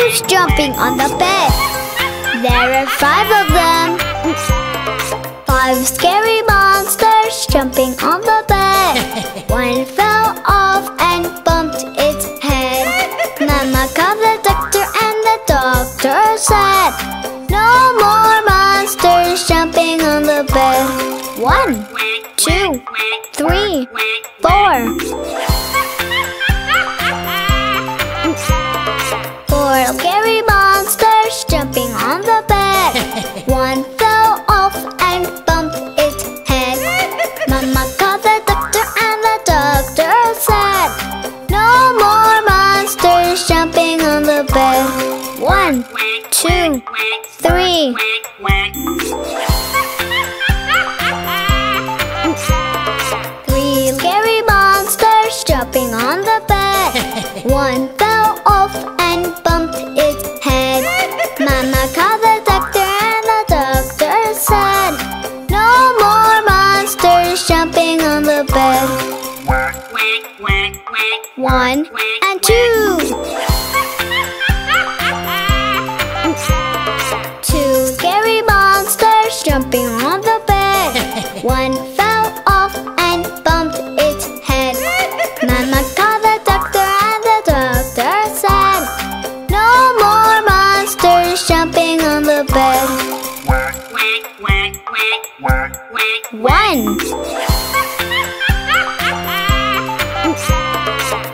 always jumping on the bed. There are 5 of them. 5 scary monsters jumping on the bed. One fell off and bumped its head. Mama called the doctor and the doctor said, no more monsters jumping on the bed. 1, 2, 3, 4. 4 scary monsters jumping on the bed. One fell off and bumped its head. Mama called the doctor and the doctor said, no more monsters jumping on the bed. 1, 2, 3. 3 scary monsters jumping on the bed. One fell off and bumped its head. Mama called the doctor and the doctor said, no more monsters jumping on the bed. 1 and 2. 2 scary monsters jumping on the bed. One fell off and bumped its head. Mama called the doctor and the doctor said, no more monsters jumping on the bed.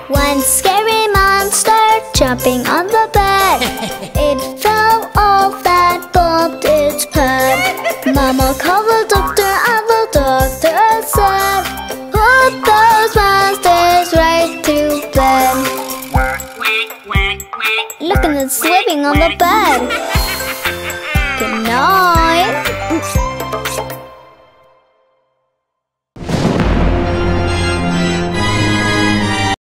1 scary monster jumping on the bed. It fell off and bumped its head. Mama called the doctor and the doctor said, put those monsters right to bed. Look at it slipping on the bed.